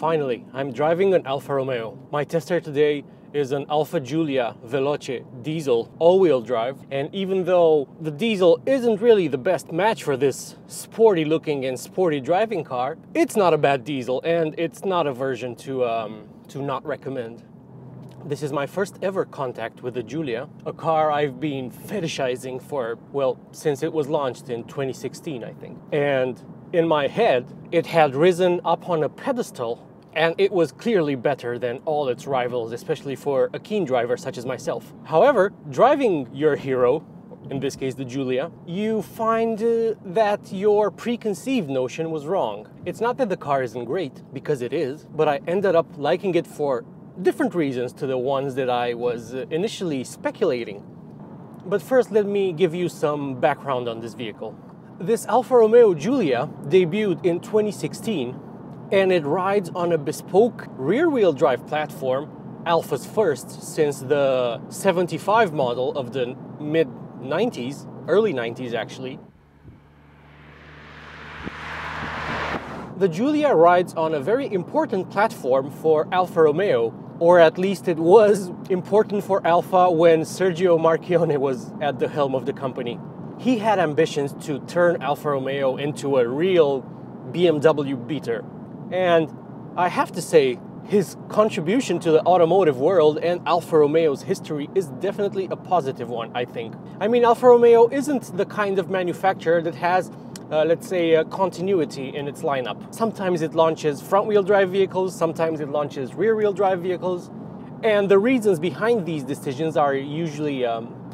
Finally, I'm driving an Alfa Romeo. My tester today is an Alfa Giulia Veloce diesel all-wheel drive, and even though the diesel isn't really the best match for this sporty looking and sporty driving car, it's not a bad diesel and it's not a version to not recommend. This is my first ever contact with the Giulia, a car I've been fetishizing for, well, since it was launched in 2016, I think. And in my head, it had risen up on a pedestal and it was clearly better than all its rivals, especially for a keen driver such as myself. However, driving your hero, in this case the Giulia, you find that your preconceived notion was wrong. It's not that the car isn't great, because it is, but I ended up liking it for different reasons to the ones that I was initially speculating. But first, let me give you some background on this vehicle. This Alfa Romeo Giulia debuted in 2016, and it rides on a bespoke rear-wheel drive platform, Alfa's first since the 75 model of the mid-90s, early 90s actually. The Giulia rides on a very important platform for Alfa Romeo, or at least it was important for Alfa when Sergio Marchionne was at the helm of the company. He had ambitions to turn Alfa Romeo into a real BMW beater. And I have to say, his contribution to the automotive world and Alfa Romeo's history is definitely a positive one, I think. I mean, Alfa Romeo isn't the kind of manufacturer that has, let's say, continuity in its lineup. Sometimes it launches front-wheel drive vehicles, sometimes it launches rear-wheel drive vehicles, and the reasons behind these decisions are usually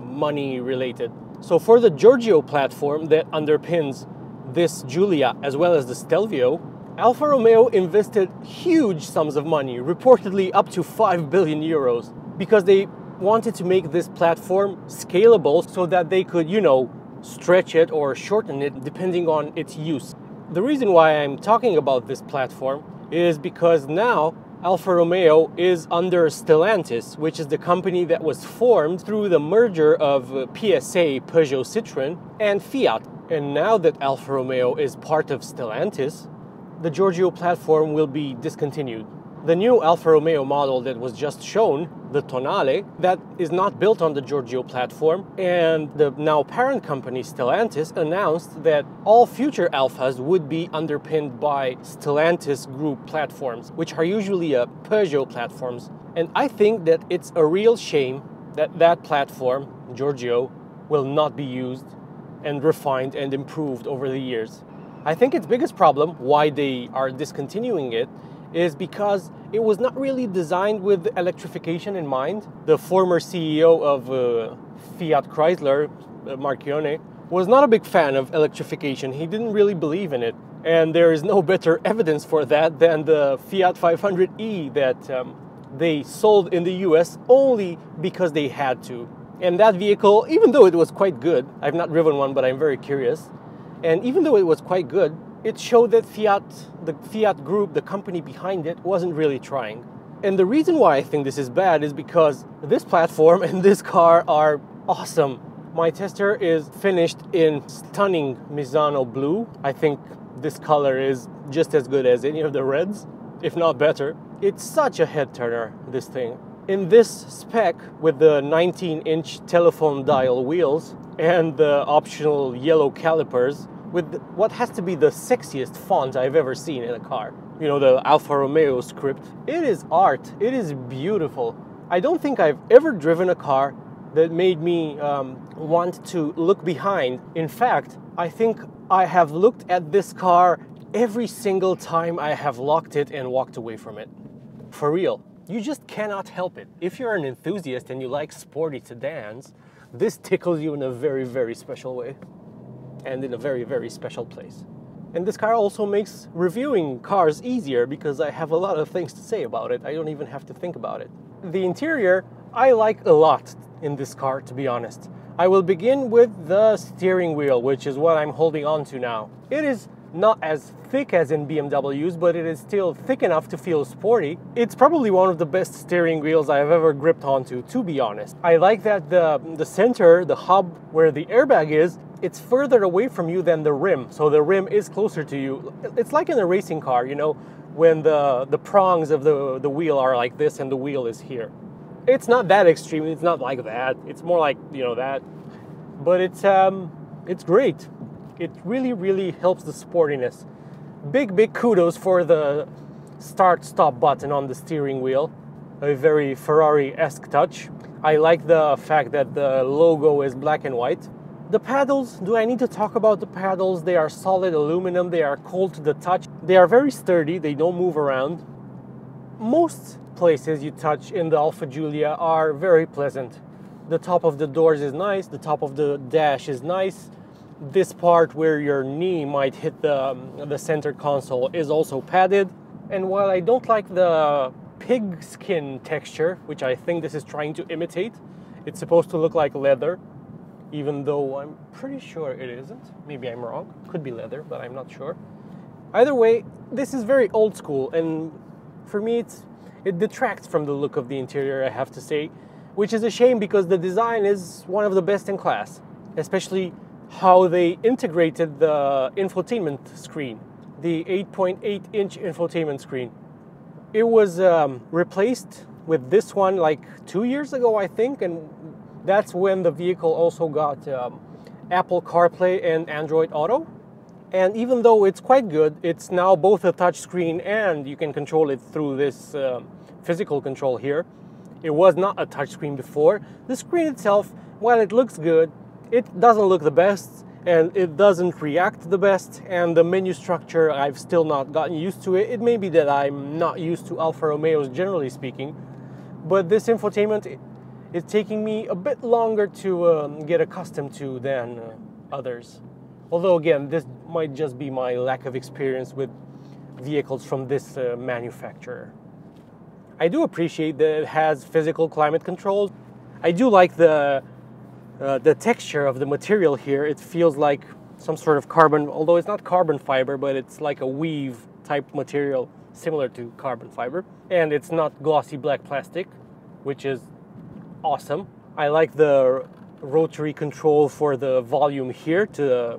money-related. So for the Giorgio platform that underpins this Giulia as well as the Stelvio, Alfa Romeo invested huge sums of money, reportedly up to 5 billion euros, because they wanted to make this platform scalable so that they could, you know, stretch it or shorten it depending on its use. The reason why I'm talking about this platform is because now Alfa Romeo is under Stellantis, which is the company that was formed through the merger of PSA, Peugeot, Citroen, and Fiat. And now that Alfa Romeo is part of Stellantis, the Giorgio platform will be discontinued. The new Alfa Romeo model that was just shown, the Tonale, that is not built on the Giorgio platform, and the now parent company Stellantis announced that all future Alfas would be underpinned by Stellantis group platforms, which are usually Peugeot platforms. And I think that it's a real shame that that platform, Giorgio, will not be used and refined and improved over the years. I think its biggest problem, why they are discontinuing it, is because it was not really designed with electrification in mind. The former CEO of Fiat Chrysler, Marchionne, was not a big fan of electrification. He didn't really believe in it. And there is no better evidence for that than the Fiat 500e that they sold in the US only because they had to. And that vehicle, even though it was quite good, I've not driven one, but I'm very curious, and even though it was quite good, it showed that Fiat, the Fiat group, the company behind it, wasn't really trying. And the reason why I think this is bad is because this platform and this car are awesome. My tester is finished in stunning Misano blue. I think this color is just as good as any of the reds, if not better. It's such a head-turner, this thing. In this spec, with the 19-inch telephone dial wheels and the optional yellow calipers, with what has to be the sexiest font I've ever seen in a car, you know, the Alfa Romeo script, it is art, it is beautiful. I don't think I've ever driven a car that made me want to look behind. In fact, I think I have looked at this car every single time I have locked it and walked away from it. For real. You just cannot help it. If you're an enthusiast and you like sporty sedans, this tickles you in a very, very special way and in a very, very special place. And this car also makes reviewing cars easier because I have a lot of things to say about it. I don't even have to think about it. The interior, I like a lot in this car, to be honest. I will begin with the steering wheel, which is what I'm holding on to now. It is not as thick as in BMWs, but it is still thick enough to feel sporty. It's probably one of the best steering wheels I've ever gripped onto, to be honest. I like that the center, the hub where the airbag is, it's further away from you than the rim, so the rim is closer to you. It's like in a racing car, you know, when the prongs of the wheel are like this and the wheel is here. It's not that extreme, it's not like that, it's more like, you know, that. But it's great. It really, really helps the sportiness. Big kudos for the start-stop button on the steering wheel. A very Ferrari-esque touch. I like the fact that the logo is black and white. The paddles, do I need to talk about the paddles? They are solid aluminum, they are cold to the touch. They are very sturdy, they don't move around. Most places you touch in the Alfa Giulia are very pleasant. The top of the doors is nice, the top of the dash is nice. This part where your knee might hit the center console is also padded. And while I don't like the pig skin texture, which I think this is trying to imitate, it's supposed to look like leather, even though I'm pretty sure it isn't. Maybe I'm wrong. Could be leather, but I'm not sure. Either way, this is very old school, and for me it detracts from the look of the interior, I have to say, which is a shame because the design is one of the best in class, especially how they integrated the infotainment screen, the 8.8-inch infotainment screen. It was replaced with this one like 2 years ago, I think, and that's when the vehicle also got Apple CarPlay and Android Auto. And even though it's quite good, it's now both a touchscreen and you can control it through this physical control here. It was not a touchscreen before. The screen itself, while it looks good, it doesn't look the best and it doesn't react the best, and the menu structure, I've still not gotten used to it. It may be that I'm not used to Alfa Romeos generally speaking, but this infotainment is taking me a bit longer to get accustomed to than others. Although again, this might just be my lack of experience with vehicles from this manufacturer. I do appreciate that it has physical climate control. I do like the texture of the material here. It feels like some sort of carbon, although it's not carbon fiber, but it's like a weave type material similar to carbon fiber, and it's not glossy black plastic, which is awesome. I like the rotary control for the volume here to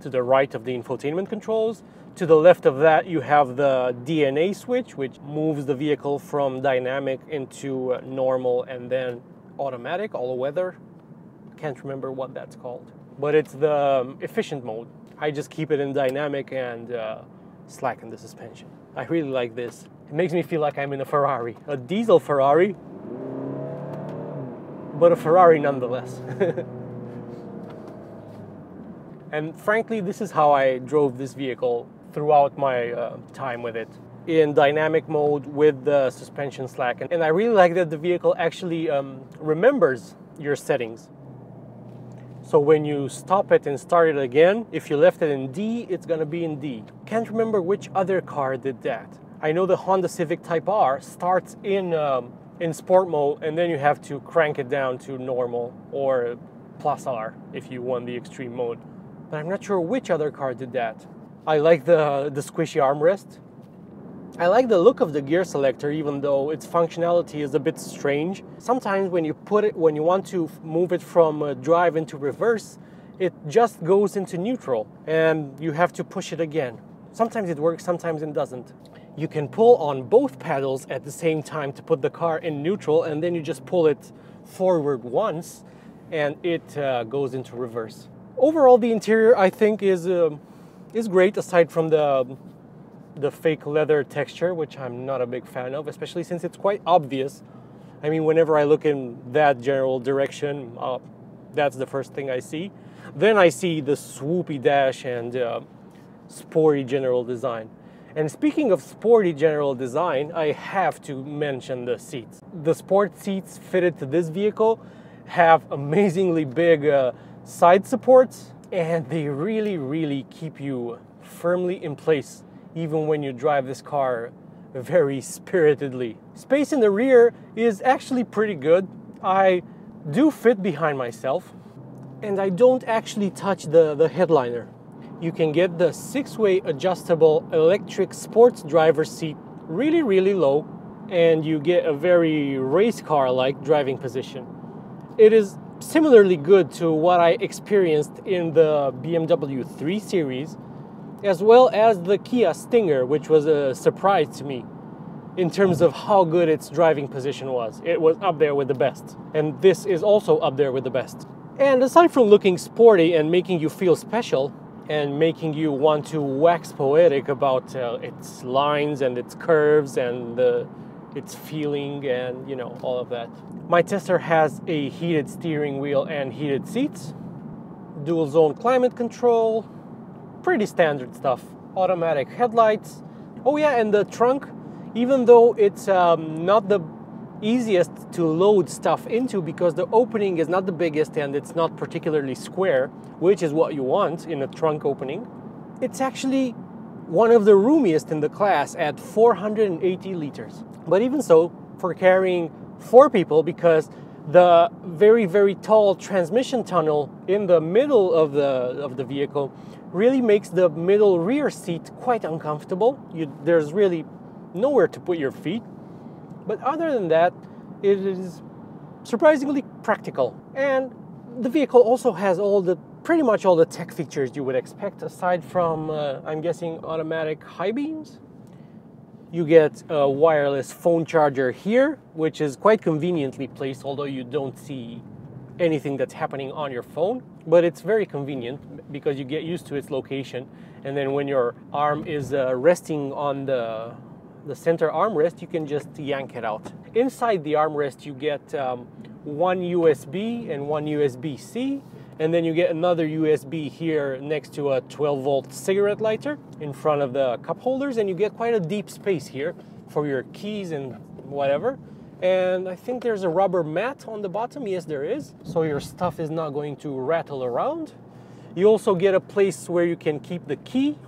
the right of the infotainment controls. To the left of that you have the DNA switch, which moves the vehicle from dynamic into normal and then automatic, all-weather. Can't remember what that's called, but it's the efficient mode. I just keep it in dynamic and slacken the suspension. I really like this. It makes me feel like I'm in a Ferrari, a diesel Ferrari, but a Ferrari nonetheless. And frankly, this is how I drove this vehicle throughout my time with it, in dynamic mode with the suspension slacken. And I really like that the vehicle actually remembers your settings. So when you stop it and start it again, if you left it in D, it's gonna be in D. Can't remember which other car did that. I know the Honda Civic Type R starts in sport mode, and then you have to crank it down to normal or plus R if you want the extreme mode. But I'm not sure which other car did that. I like the squishy armrest. I like the look of the gear selector, even though its functionality is a bit strange. Sometimes when you when you want to move it from drive into reverse, it just goes into neutral and you have to push it again. Sometimes it works, sometimes it doesn't. You can pull on both paddles at the same time to put the car in neutral, and then you just pull it forward once and it goes into reverse. Overall, the interior I think is great, aside from the fake leather texture, which I'm not a big fan of, especially since it's quite obvious. I mean, whenever I look in that general direction, that's the first thing I see. Then I see the swoopy dash and sporty general design. And speaking of sporty general design, I have to mention the seats. The sport seats fitted to this vehicle have amazingly big side supports, and they really, really keep you firmly in place even when you drive this car very spiritedly. Space in the rear is actually pretty good. I do fit behind myself, and I don't actually touch the headliner. You can get the 6-way adjustable electric sports driver's seat really, really low, and you get a very race car-like driving position. It is similarly good to what I experienced in the BMW 3 Series, as well as the Kia Stinger, which was a surprise to me in terms of how good its driving position was. It was up there with the best, and this is also up there with the best. And aside from looking sporty and making you feel special and making you want to wax poetic about its lines and its curves and its feeling and, you know, all of that, my tester has a heated steering wheel and heated seats, dual zone climate control, pretty standard stuff, automatic headlights. Oh yeah, and the trunk, even though it's not the easiest to load stuff into because the opening is not the biggest and it's not particularly square, which is what you want in a trunk opening, it's actually one of the roomiest in the class at 480 liters. But even so, for carrying four people, because the very, very tall transmission tunnel in the middle of the vehicle really makes the middle rear seat quite uncomfortable. There's really nowhere to put your feet. But other than that, it is surprisingly practical. And the vehicle also has pretty much all the tech features you would expect, aside from, I'm guessing, automatic high beams. You get a wireless phone charger here, which is quite conveniently placed, although you don't see anything that's happening on your phone. But it's very convenient because you get used to its location. And then when your arm is resting on the center armrest, you can just yank it out. Inside the armrest, you get one USB and one USB-C, and then you get another USB here next to a 12-volt cigarette lighter in front of the cup holders, and you get quite a deep space here for your keys and whatever. And I think there's a rubber mat on the bottom. Yes, there is. So your stuff is not going to rattle around. You also get a place where you can keep the key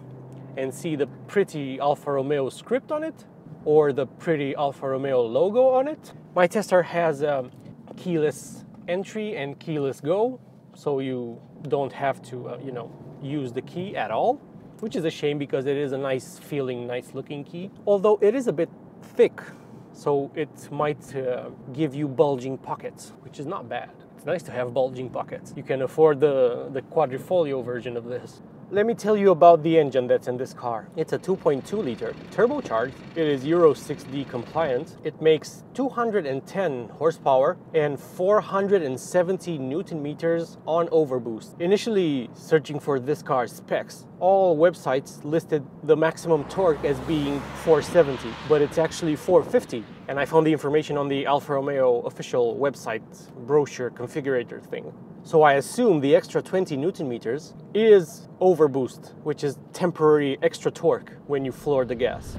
and see the pretty Alfa Romeo script on it, or the pretty Alfa Romeo logo on it. My tester has keyless entry and keyless go, so you don't have to, you know, use the key at all, which is a shame because it is a nice feeling, nice looking key. Although it is a bit thick, so it might give you bulging pockets, which is not bad. It's nice to have bulging pockets. You can afford the Quadrifoglio version of this. Let me tell you about the engine that's in this car. It's a 2.2 liter turbocharged. It is Euro 6D compliant. It makes 210 horsepower and 470 Newton meters on overboost. Initially searching for this car's specs, all websites listed the maximum torque as being 470, but it's actually 450. And I found the information on the Alfa Romeo official website brochure configurator thing. So I assume the extra 20 Newton meters is overboost, which is temporary extra torque when you floor the gas.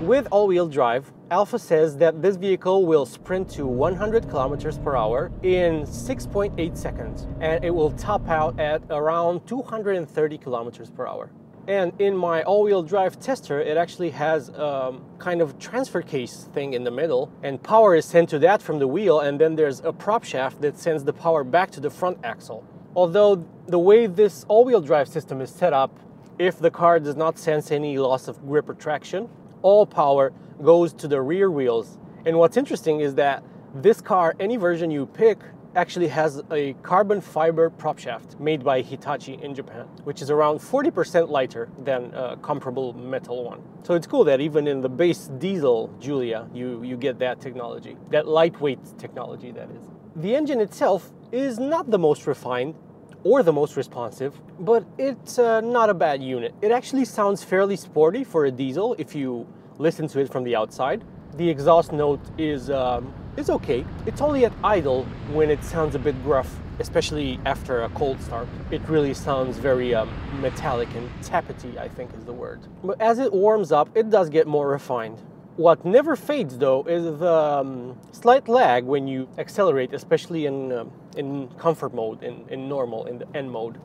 With all-wheel drive, Alfa says that this vehicle will sprint to 100 kilometers per hour in 6.8 seconds, and it will top out at around 230 kilometers per hour. And in my all-wheel drive tester, it actually has a kind of transfer case thing in the middle, and power is sent to that from the wheel, and then there's a prop shaft that sends the power back to the front axle. Although the way this all-wheel drive system is set up, if the car does not sense any loss of grip or traction, all power goes to the rear wheels. And what's interesting is that this car, any version you pick, actually has a carbon fiber prop shaft made by Hitachi in Japan, which is around 40% lighter than a comparable metal one. So it's cool that even in the base diesel Giulia, you get that technology, that lightweight technology, that is. The engine itself is not the most refined or the most responsive, but it's not a bad unit. It actually sounds fairly sporty for a diesel if you listen to it from the outside. The exhaust note is it's okay. It's only at idle when it sounds a bit gruff, especially after a cold start. It really sounds very metallic and tappety, I think is the word. But as it warms up, it does get more refined. What never fades, though, is the slight lag when you accelerate, especially in comfort mode, in normal, in the N mode.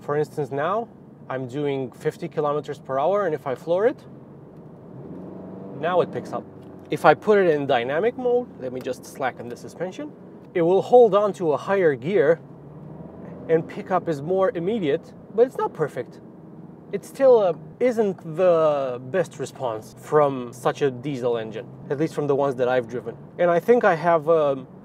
For instance, now I'm doing 50 kilometers per hour, and if I floor it, now it picks up. If I put it in dynamic mode, let me just slacken the suspension, it will hold on to a higher gear and pickup is more immediate, but it's not perfect. It still isn't the best response from such a diesel engine, at least from the ones that I've driven. And I think I have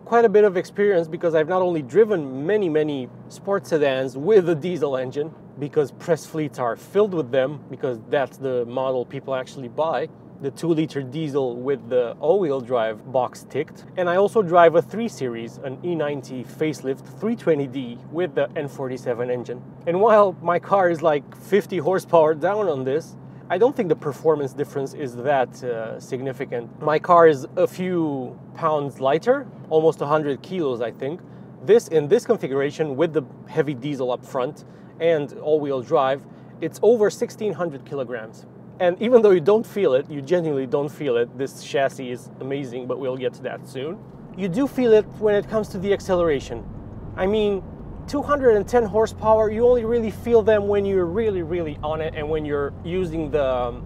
quite a bit of experience because I've not only driven many sports sedans with a diesel engine, because press fleets are filled with them, because that's the model people actually buy, the 2-liter diesel with the all-wheel drive box ticked. And I also drive a 3 Series, an E90 facelift 320D with the N47 engine. And while my car is like 50 horsepower down on this, I don't think the performance difference is that significant. My car is a few pounds lighter, almost 100 kilos, I think. This, in this configuration, with the heavy diesel up front and all-wheel drive, it's over 1,600 kilograms. And even though you don't feel it, you genuinely don't feel it, this chassis is amazing, but we'll get to that soon. You do feel it when it comes to the acceleration. I mean, 210 horsepower, you only really feel them when you're really on it and when you're using the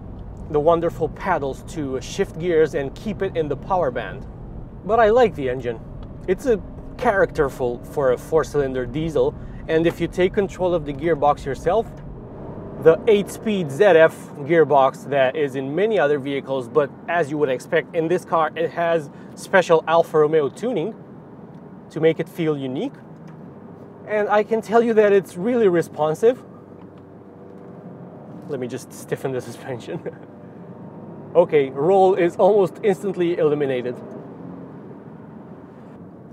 wonderful paddles to shift gears and keep it in the power band. But I like the engine. It's a characterful for a 4-cylinder diesel, and if you take control of the gearbox yourself, the 8-speed ZF gearbox that is in many other vehicles, but as you would expect in this car, it has special Alfa Romeo tuning to make it feel unique. And I can tell you that it's really responsive. Let me just stiffen the suspension. Okay, roll is almost instantly eliminated.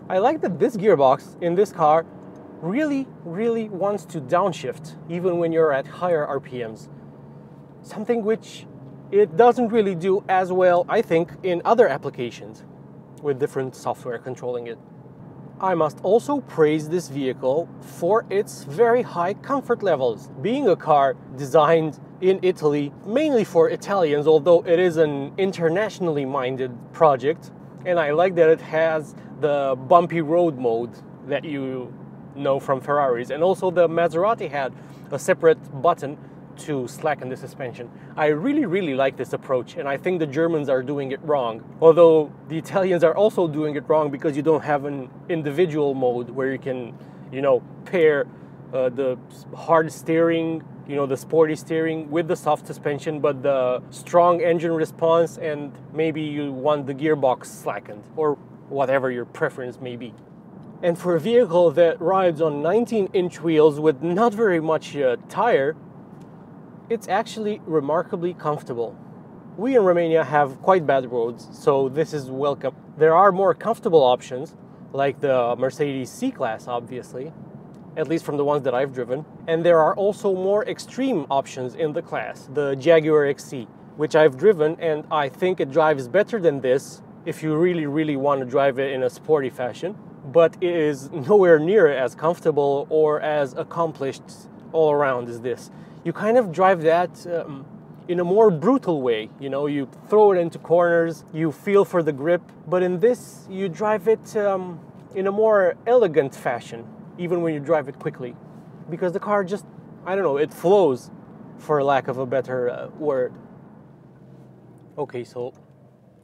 I like that this gearbox in this car really wants to downshift, even when you're at higher RPMs. Something which it doesn't really do as well, I think, in other applications with different software controlling it. I must also praise this vehicle for its very high comfort levels. Being a car designed in Italy, mainly for Italians, although it is an internationally minded project, and I like that it has the bumpy road mode that you know from Ferraris, and also the Maserati had a separate button to slacken the suspension. I really like this approach, and I think the Germans are doing it wrong, although the Italians are also doing it wrong, because you don't have an individual mode where you can, you know, pair the hard steering, you know, the sporty steering with the soft suspension, but the strong engine response, and maybe you want the gearbox slackened or whatever your preference may be. And for a vehicle that rides on 19-inch wheels with not very much tire, it's actually remarkably comfortable. We in Romania have quite bad roads, so this is welcome. There are more comfortable options, like the Mercedes C-Class, obviously, at least from the ones that I've driven. And there are also more extreme options in the class, the Jaguar XE, which I've driven, and I think it drives better than this if you really want to drive it in a sporty fashion. But it is nowhere near as comfortable or as accomplished all around as this. You kind of drive that in a more brutal way, you know, you throw it into corners, you feel for the grip, but in this you drive it in a more elegant fashion, even when you drive it quickly, because the car just, I don't know, it flows, for lack of a better word. Okay, so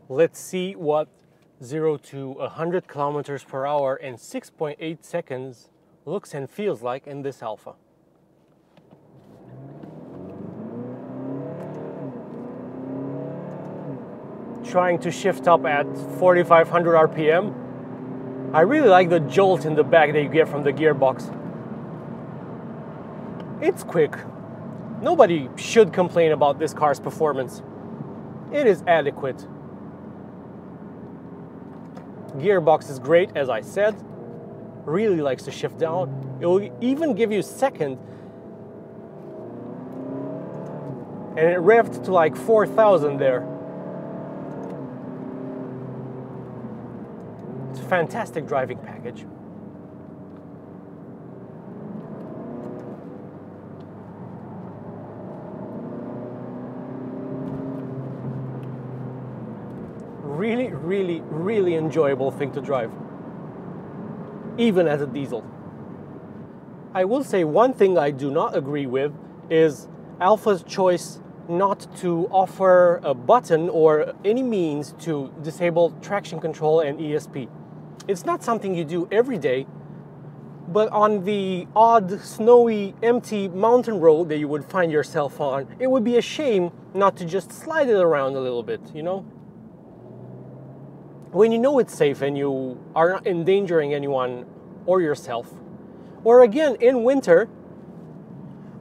let's see what 0 to 100 kilometers per hour in 6.8 seconds looks and feels like in this Alfa. Trying to shift up at 4,500 RPM. I really like the jolt in the back that you get from the gearbox. It's quick. Nobody should complain about this car's performance. It is adequate. Gearbox is great, as I said. Really likes to shift down. It will even give you a second. And it revved to like 4,000 there. Fantastic driving package. Really enjoyable thing to drive, even as a diesel. I will say one thing I do not agree with is Alfa's choice not to offer a button or any means to disable traction control and ESP. It's not something you do every day, but on the odd, snowy, empty mountain road that you would find yourself on, it would be a shame not to just slide it around a little bit, you know? when you know it's safe and you are not endangering anyone or yourself. Or again, in winter,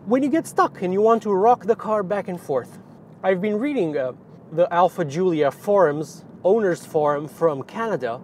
when you get stuck and you want to rock the car back and forth. I've been reading the Alfa Giulia forums, owners forum from Canada,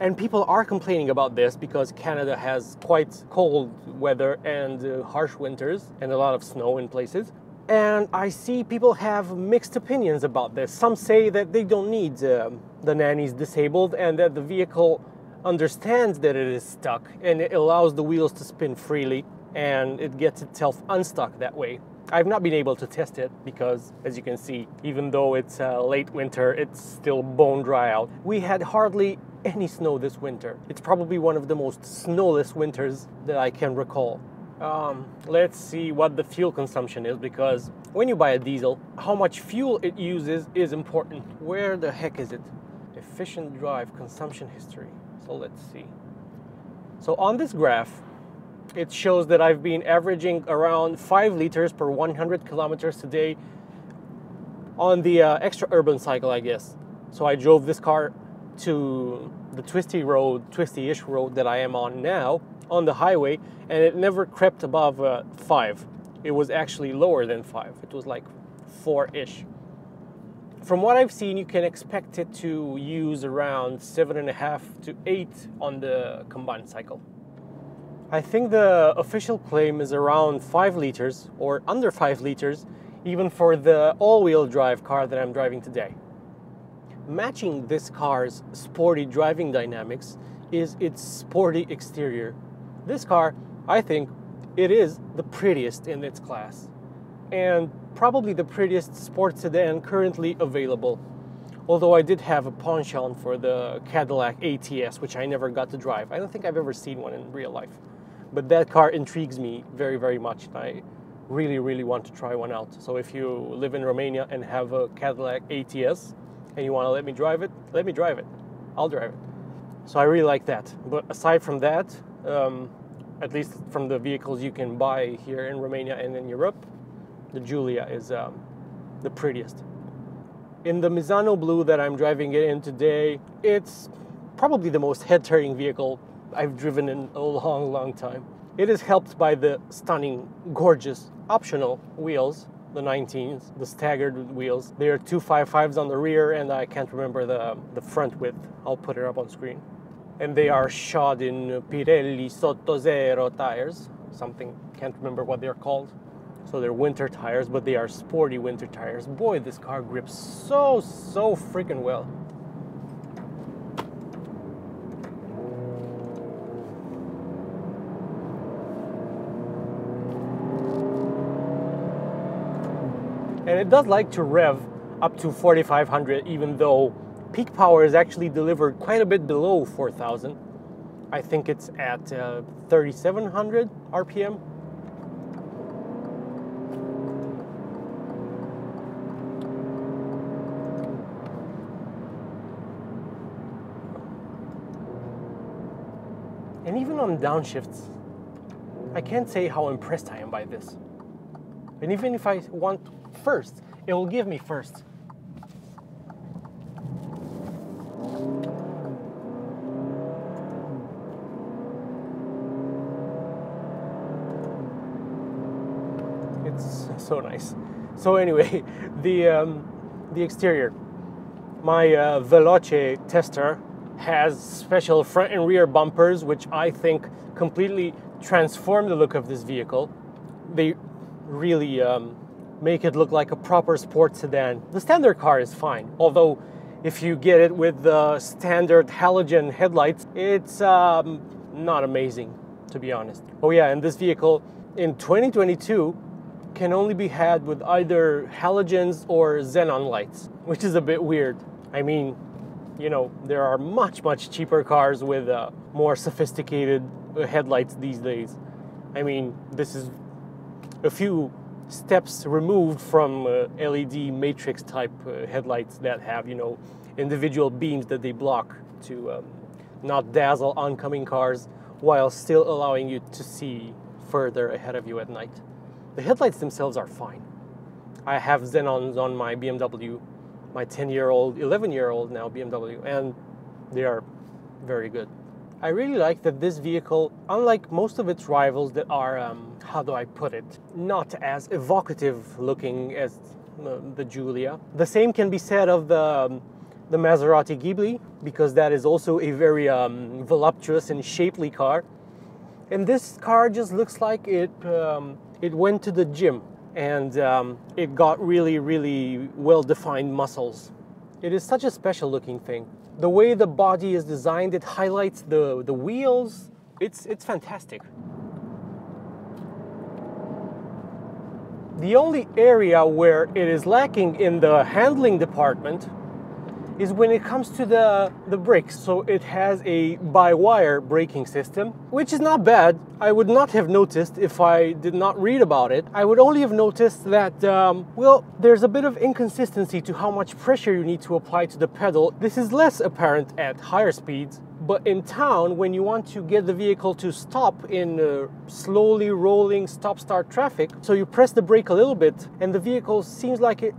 and people are complaining about this because Canada has quite cold weather and harsh winters and a lot of snow in places. And I see people have mixed opinions about this. Some say that they don't need the nannies disabled and that the vehicle understands that it is stuck and it allows the wheels to spin freely and it gets itself unstuck that way. I've not been able to test it because, as you can see, even though it's late winter, it's still bone dry out. We had hardly any snow this winter. It's probably one of the most snowless winters that I can recall. Let's see what the fuel consumption is, because when you buy a diesel, how much fuel it uses is important. Where the heck is it? Efficient drive consumption history. So let's see. So on this graph, it shows that I've been averaging around 5 liters per 100 kilometers a day on the extra urban cycle, I guess. So I drove this car to the twisty-ish road that I am on now, on the highway, and it never crept above 5. It was actually lower than 5. It was like 4-ish. From what I've seen, you can expect it to use around 7.5 to 8 on the combined cycle. I think the official claim is around 5 liters or under 5 liters, even for the all-wheel drive car that I'm driving today. Matching this car's sporty driving dynamics is its sporty exterior. This car, I think, it is the prettiest in its class, and probably the prettiest sports sedan currently available. Although I did have a penchant for the Cadillac ATS, which I never got to drive. I don't think I've ever seen one in real life. But that car intrigues me very, very much, and I really, really want to try one out. So if you live in Romania and have a Cadillac ATS, and you want to let me drive it, let me drive it. I'll drive it. So I really like that. But aside from that, at least from the vehicles you can buy here in Romania and in Europe, the Giulia is the prettiest. In the Misano blue that I'm driving it in today, it's probably the most head-turning vehicle I've driven in a long, long time. It is helped by the stunning, gorgeous, optional wheels, the 19s, the staggered wheels. There are two 5.5s on the rear, and I can't remember the front width. I'll put it up on screen. And they are shod in Pirelli Sottozero tires, something, can't remember what they're called. So they're winter tires, but they are sporty winter tires. Boy, this car grips so freaking well. And it does like to rev up to 4,500, even though peak power is actually delivered quite a bit below 4,000. I think it's at 3,700 RPM. And even on downshifts, I can't say how impressed I am by this. And even if I want first, it will give me first. It's so nice. So anyway, the exterior. My Veloce tester has special front and rear bumpers, which I think completely transform the look of this vehicle. They really make it look like a proper sports sedan. The standard car is fine, although if you get it with the standard halogen headlights, it's not amazing, to be honest. Oh yeah, and this vehicle in 2022 can only be had with either halogens or xenon lights, which is a bit weird. I mean, you know, there are much cheaper cars with more sophisticated headlights these days. I mean, this is a few steps removed from LED matrix type headlights that have, you know, individual beams that they block to not dazzle oncoming cars while still allowing you to see further ahead of you at night. The headlights themselves are fine. I have xenons on my BMW, my 10-year-old, 11-year-old now BMW, and they are very good. I really like that this vehicle, unlike most of its rivals that are, how do I put it, not as evocative looking as the Giulia. The same can be said of the Maserati Ghibli, because that is also a very voluptuous and shapely car. And this car just looks like it went to the gym and it got really, really well-defined muscles. It is such a special looking thing. The way the body is designed, it highlights the wheels. It's fantastic. The only area where it is lacking in the handling department is when it comes to the brakes. So it has a by-wire braking system, which is not bad. I would not have noticed if I did not read about it. I would only have noticed that, well, there's a bit of inconsistency to how much pressure you need to apply to the pedal. This is less apparent at higher speeds, but in town, when you want to get the vehicle to stop in slowly rolling stop-start traffic, so you press the brake a little bit and the vehicle seems like it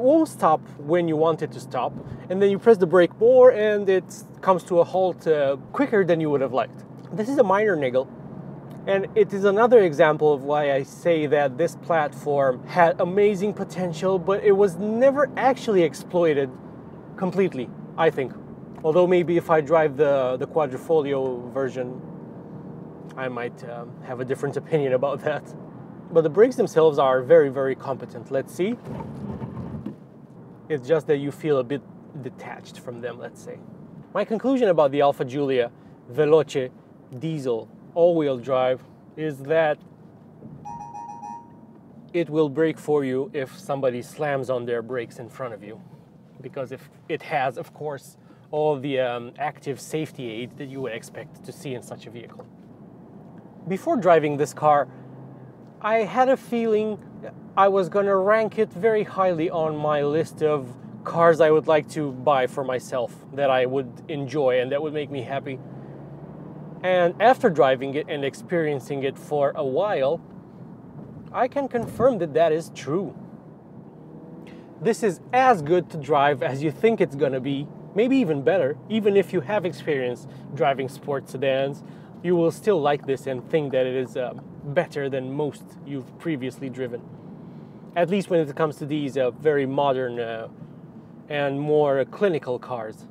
won't stop when you want it to stop, and then you press the brake more and it comes to a halt quicker than you would have liked. This is a minor niggle, and it is another example of why I say that this platform had amazing potential, but it was never actually exploited completely, I think. Although maybe if I drive the Quadrifoglio version, I might have a different opinion about that. But the brakes themselves are very, very competent. Let's see. It's just that you feel a bit detached from them, let's say. My conclusion about the Alfa Giulia Veloce diesel all-wheel drive is that it will brake for you if somebody slams on their brakes in front of you. Because if it has, of course, all the active safety aids that you would expect to see in such a vehicle. Before driving this car, I had a feeling I was gonna rank it very highly on my list of cars I would like to buy for myself, that I would enjoy and that would make me happy. And after driving it and experiencing it for a while, I can confirm that that is true. This is as good to drive as you think it's gonna be, maybe even better. Even if you have experience driving sports sedans, you will still like this and think that it is better than most you've previously driven. At least when it comes to these very modern and more clinical cars.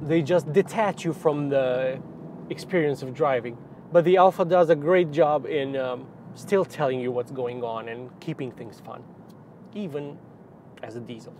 They just detach you from the experience of driving. But the Alfa does a great job in still telling you what's going on and keeping things fun, even as a diesel.